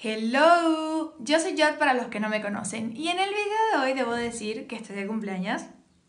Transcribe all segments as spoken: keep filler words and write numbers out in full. Hello, yo soy Yot para los que no me conocen y en el video de hoy debo decir que estoy de cumpleaños,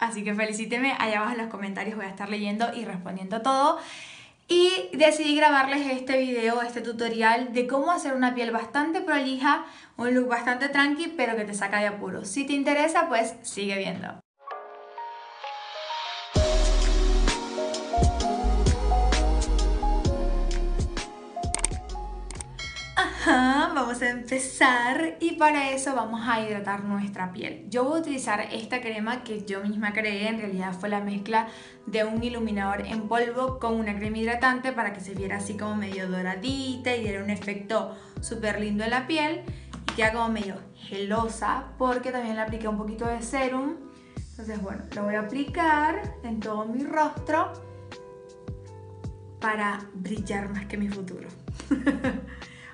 así que felicíteme, allá abajo en los comentarios voy a estar leyendo y respondiendo todo. Y decidí grabarles este video, este tutorial de cómo hacer una piel bastante prolija, un look bastante tranqui pero que te saca de apuros. Si te interesa pues sigue viendo. Vamos a empezar y para eso vamos a hidratar nuestra piel. Yo voy a utilizar esta crema que yo misma creé, en realidad fue la mezcla de un iluminador en polvo con una crema hidratante para que se viera así como medio doradita y diera un efecto súper lindo en la piel y queda como medio gelosa porque también le apliqué un poquito de serum. Entonces bueno, lo voy a aplicar en todo mi rostro para brillar más que mi futuro.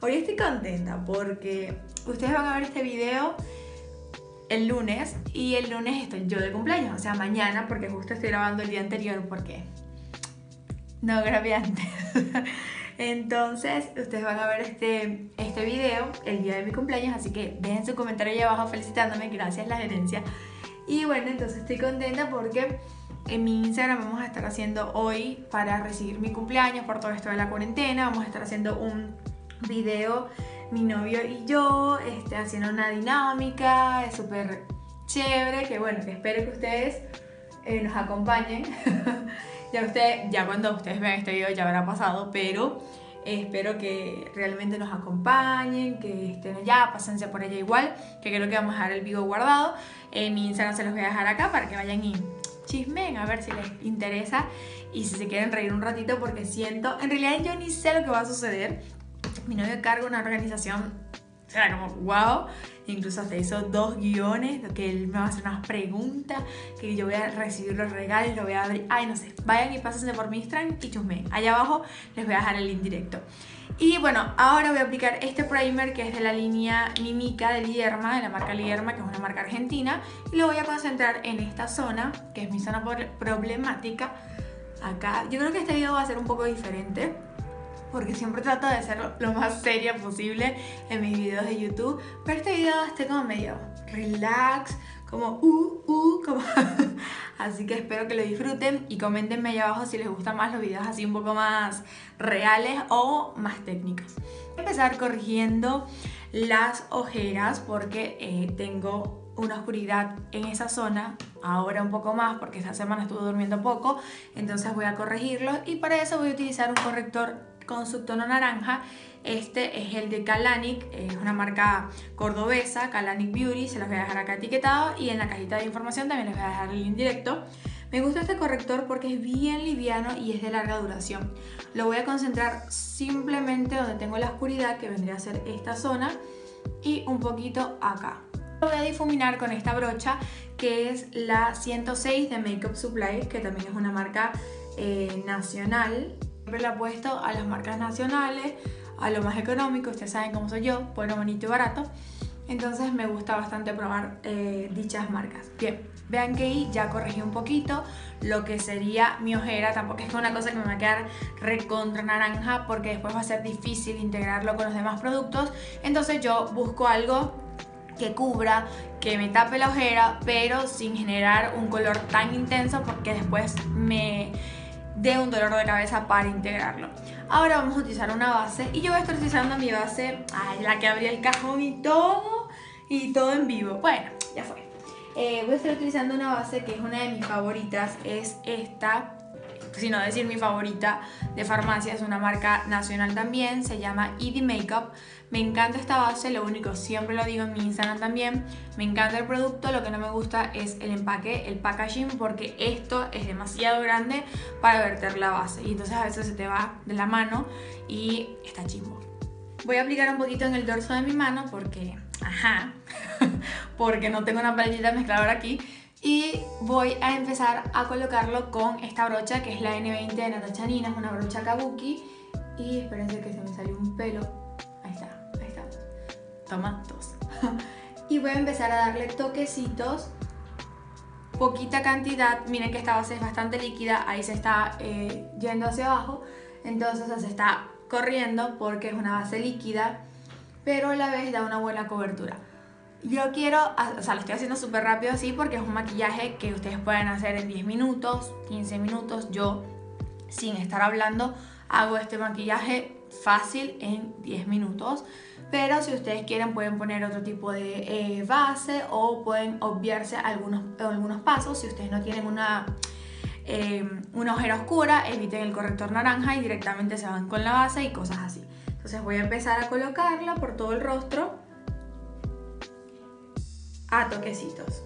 Hoy estoy contenta porque ustedes van a ver este video el lunes y el lunes estoy yo de cumpleaños, o sea mañana, porque justo estoy grabando el día anterior porque no grabé antes. Entonces ustedes van a ver este, este video el día de mi cumpleaños, así que dejen su comentario ahí abajo felicitándome, gracias la gerencia. Y bueno, entonces estoy contenta porque en mi Instagram vamos a estar haciendo hoy, para recibir mi cumpleaños por todo esto de la cuarentena, vamos a estar haciendo un video, mi novio y yo, este, haciendo una dinámica, es súper chévere, que bueno, que espero que ustedes eh, nos acompañen. ya, usted, ya cuando ustedes vean este video ya habrá pasado, pero eh, espero que realmente nos acompañen, que estén allá, pásense por allá igual, que creo que vamos a dejar el video guardado. Eh, mi Instagram se los voy a dejar acá para que vayan y chismen, a ver si les interesa y si se quieren reír un ratito, porque siento, en realidad yo ni sé lo que va a suceder. Mi novio carga una organización, o sea, como wow, incluso hasta hizo dos guiones, lo que él me va a hacer unas preguntas, que yo voy a recibir los regalos, lo voy a abrir, ay no sé, vayan y pásense por mi Instagram y chusmen, allá abajo les voy a dejar el link directo. Y bueno, ahora voy a aplicar este primer que es de la línea Mimica de Lierma, de la marca Lierma, que es una marca argentina, y lo voy a concentrar en esta zona, que es mi zona problemática, acá. Yo creo que este video va a ser un poco diferente, porque siempre trato de ser lo más seria posible en mis videos de YouTube, pero este video esté como medio relax, como uh, uh, como así que espero que lo disfruten y comentenme allá abajo si les gustan más los videos así un poco más reales o más técnicos. Voy a empezar corrigiendo las ojeras porque eh, tengo una oscuridad en esa zona, ahora un poco más porque esta semana estuve durmiendo poco, entonces voy a corregirlo y para eso voy a utilizar un corrector con su tono naranja. Este es el de Kalanit, es una marca cordobesa, Kalanit Beauty, se los voy a dejar acá etiquetado y en la cajita de información también les voy a dejar el link directo. Me gusta este corrector porque es bien liviano y es de larga duración. Lo voy a concentrar simplemente donde tengo la oscuridad, que vendría a ser esta zona, y un poquito acá. Lo voy a difuminar con esta brocha que es la ciento seis de Makeup Supply, que también es una marca eh, nacional. Siempre la apuesto a las marcas nacionales, a lo más económico, ustedes saben cómo soy yo, bueno, bonito y barato. Entonces me gusta bastante probar eh, dichas marcas. Bien, vean que ahí ya corregí un poquito lo que sería mi ojera. Tampoco es una cosa que me va a quedar recontra naranja porque después va a ser difícil integrarlo con los demás productos. Entonces yo busco algo que cubra, que me tape la ojera, pero sin generar un color tan intenso porque después me dé un dolor de cabeza para integrarlo. Ahora vamos a utilizar una base y yo voy a estar utilizando mi base, ay, la que abrí el cajón y todo, y todo en vivo. Bueno, ya fue. Eh, voy a estar utilizando una base que es una de mis favoritas, es esta, si no decir mi favorita de farmacia, es una marca nacional también, se llama E D Makeup. Me encanta esta base, lo único, siempre lo digo en mi Instagram también, me encanta el producto, lo que no me gusta es el empaque, el packaging, porque esto es demasiado grande para verter la base y entonces a veces se te va de la mano y está chimbo. Voy a aplicar un poquito en el dorso de mi mano porque, ajá, porque no tengo una paletita mezcladora aquí. Y voy a empezar a colocarlo con esta brocha que es la ene veinte de Natachanina, es una brocha kabuki. Y espérense que se me salió un pelo. Ahí está, ahí está. Toma, dos. Y voy a empezar a darle toquecitos, poquita cantidad. Miren que esta base es bastante líquida, ahí se está eh, yendo hacia abajo. Entonces se está corriendo porque es una base líquida. pero a la vez da una buena cobertura. Yo quiero, o sea, lo estoy haciendo súper rápido así porque es un maquillaje que ustedes pueden hacer en diez minutos, quince minutos. Yo, sin estar hablando, hago este maquillaje fácil en diez minutos. Pero si ustedes quieren pueden poner otro tipo de eh, base o pueden obviarse algunos, algunos pasos. Si ustedes no tienen una, eh, una ojera oscura, eviten el corrector naranja y directamente se van con la base y cosas así. Entonces voy a empezar a colocarla por todo el rostro, a toquecitos.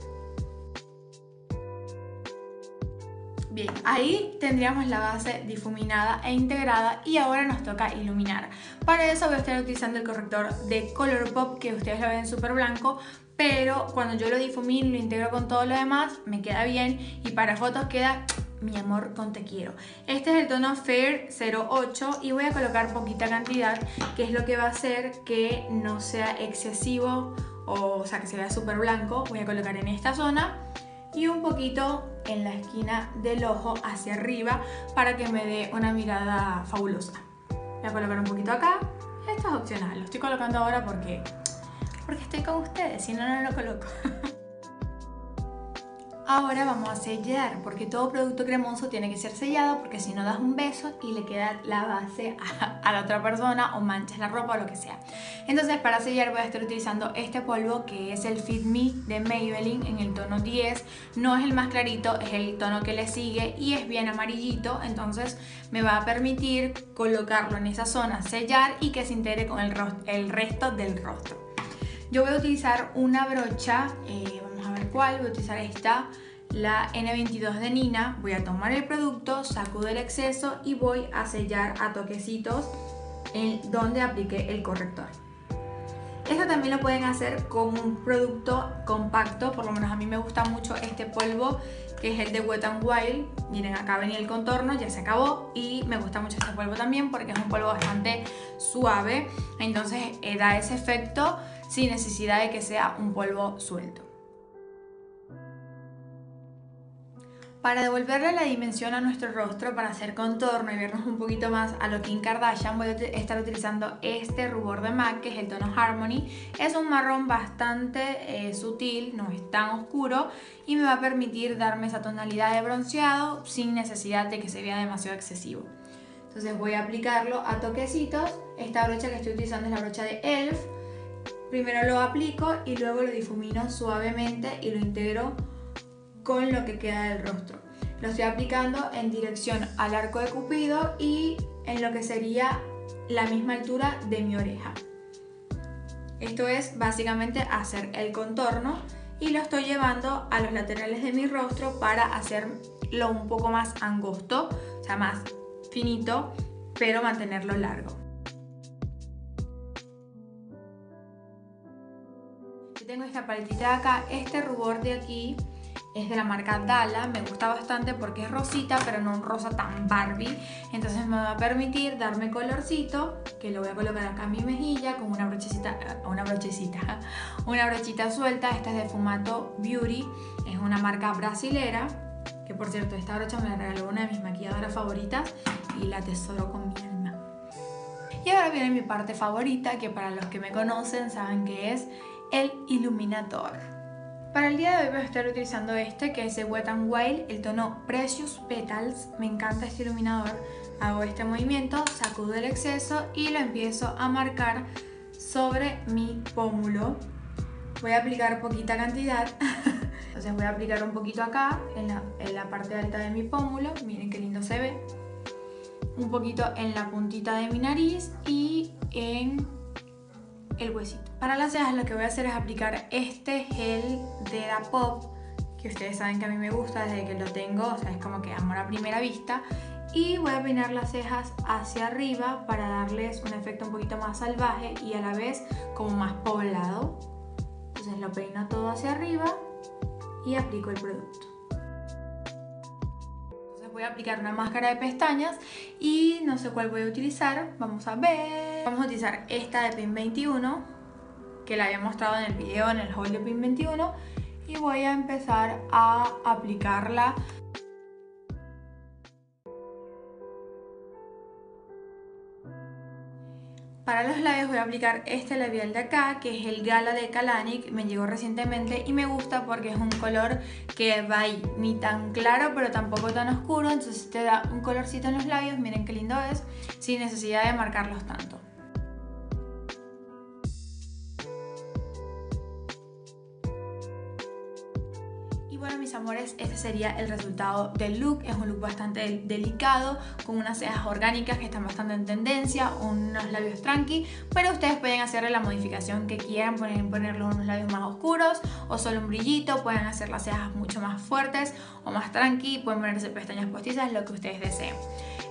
Bien, ahí tendríamos la base difuminada e integrada y ahora nos toca iluminar. Para eso voy a estar utilizando el corrector de ColourPop, que ustedes lo ven súper blanco, pero cuando yo lo difumino y lo integro con todo lo demás, me queda bien y para fotos queda mi amor con te quiero. Este es el tono Fair cero ocho y voy a colocar poquita cantidad, que es lo que va a hacer que no sea excesivo, O, o sea que se vea súper blanco. Voy a colocar en esta zona y un poquito en la esquina del ojo hacia arriba para que me dé una mirada fabulosa. Voy a colocar un poquito acá. Esto es opcional, lo estoy colocando ahora porque porque estoy con ustedes, si no, no lo coloco. Ahora vamos a sellar, porque todo producto cremoso tiene que ser sellado, porque si no das un beso y le queda la base a, a la otra persona, o manchas la ropa o lo que sea. Entonces para sellar voy a estar utilizando este polvo, que es el Fit Me de Maybelline en el tono diez. No es el más clarito, es el tono que le sigue y es bien amarillito, entonces me va a permitir colocarlo en esa zona, sellar y que se integre con el, el resto del rostro. Yo voy a utilizar una brocha, eh, vamos a ver cuál, voy a utilizar esta, la ene veintidós de Nina. Voy a tomar el producto, sacudo el exceso y voy a sellar a toquecitos en donde apliqué el corrector. Esto también lo pueden hacer con un producto compacto, por lo menos a mí me gusta mucho este polvo, que es el de Wet n Wild. Miren, acá venía el contorno, ya se acabó, y me gusta mucho este polvo también porque es un polvo bastante suave, entonces eh, da ese efecto sin necesidad de que sea un polvo suelto. Para devolverle la dimensión a nuestro rostro, para hacer contorno y vernos un poquito más a lo Kim Kardashian, voy a estar utilizando este rubor de MAC, que es el tono Harmony. Es un marrón bastante eh, sutil, no es tan oscuro y me va a permitir darme esa tonalidad de bronceado sin necesidad de que se vea demasiado excesivo. Entonces voy a aplicarlo a toquecitos. Esta brocha que estoy utilizando es la brocha de E L F. Primero lo aplico y luego lo difumino suavemente y lo integro con lo que queda del rostro. Lo estoy aplicando en dirección al arco de Cupido y en lo que sería la misma altura de mi oreja. Esto es básicamente hacer el contorno y lo estoy llevando a los laterales de mi rostro para hacerlo un poco más angosto, o sea, más finito, pero mantenerlo largo. Yo tengo esta paletita de acá, este rubor de aquí es de la marca DALA, me gusta bastante porque es rosita, pero no un rosa tan Barbie. Entonces me va a permitir darme colorcito, que lo voy a colocar acá en mi mejilla con una brochecita, una brochecita, una brochita suelta. Esta es de Fumato Beauty, es una marca brasilera, que por cierto esta brocha me la regaló una de mis maquilladoras favoritas y la atesoro con mi alma. Y ahora viene mi parte favorita, que para los que me conocen saben que es el iluminador. Para el día de hoy voy a estar utilizando este, que es de Wet n Wild, el tono Precious Petals. Me encanta este iluminador. Hago este movimiento, sacudo el exceso y lo empiezo a marcar sobre mi pómulo. Voy a aplicar poquita cantidad. Entonces voy a aplicar un poquito acá, en la, en la parte alta de mi pómulo. Miren qué lindo se ve. Un poquito en la puntita de mi nariz y en el huesito. Para las cejas lo que voy a hacer es aplicar este gel de Dapop, que ustedes saben que a mí me gusta desde que lo tengo, o sea, es como que amor a primera vista. Y voy a peinar las cejas hacia arriba para darles un efecto un poquito más salvaje y a la vez como más poblado. Entonces lo peino todo hacia arriba y aplico el producto. Entonces voy a aplicar una máscara de pestañas y no sé cuál voy a utilizar, vamos a ver. Vamos a utilizar esta de pin veintiuno, que la había mostrado en el video, en el haul de pin veintiuno, y voy a empezar a aplicarla. Para los labios voy a aplicar este labial de acá, que es el Gala de Kalanit. Me llegó recientemente y me gusta porque es un color que va ahí, ni tan claro pero tampoco tan oscuro. Entonces te da un colorcito en los labios, miren qué lindo es, sin necesidad de marcarlos tanto. Bueno, mis amores, este sería el resultado del look. Es un look bastante delicado, con unas cejas orgánicas que están bastante en tendencia, unos labios tranqui, pero ustedes pueden hacerle la modificación que quieran, pueden ponerle unos labios más oscuros o solo un brillito, pueden hacer las cejas mucho más fuertes o más tranqui, pueden ponerse pestañas postizas, lo que ustedes deseen.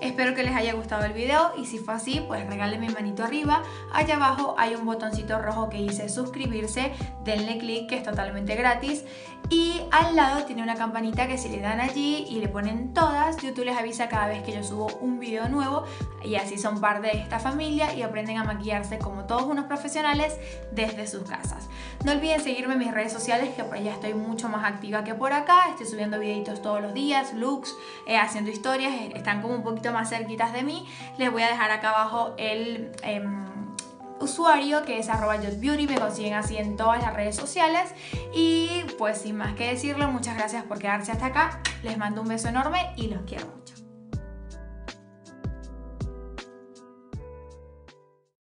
Espero que les haya gustado el video y si fue así, pues regálenme mi manito arriba. Allá abajo hay un botoncito rojo que dice suscribirse, denle clic que es totalmente gratis. Y al lado tiene una campanita que si le dan allí y le ponen todas, YouTube les avisa cada vez que yo subo un video nuevo y así son parte de esta familia y aprenden a maquillarse como todos unos profesionales desde sus casas. No olviden seguirme en mis redes sociales, que por allá estoy mucho más activa que por acá. Estoy subiendo videitos todos los días, looks, eh, haciendo historias, están como un poquito más cerquitas de mí. Les voy a dejar acá abajo el... Eh, usuario que es arroba YotBeauty, me consiguen así en todas las redes sociales y pues sin más que decirlo, muchas gracias por quedarse hasta acá, les mando un beso enorme y los quiero mucho.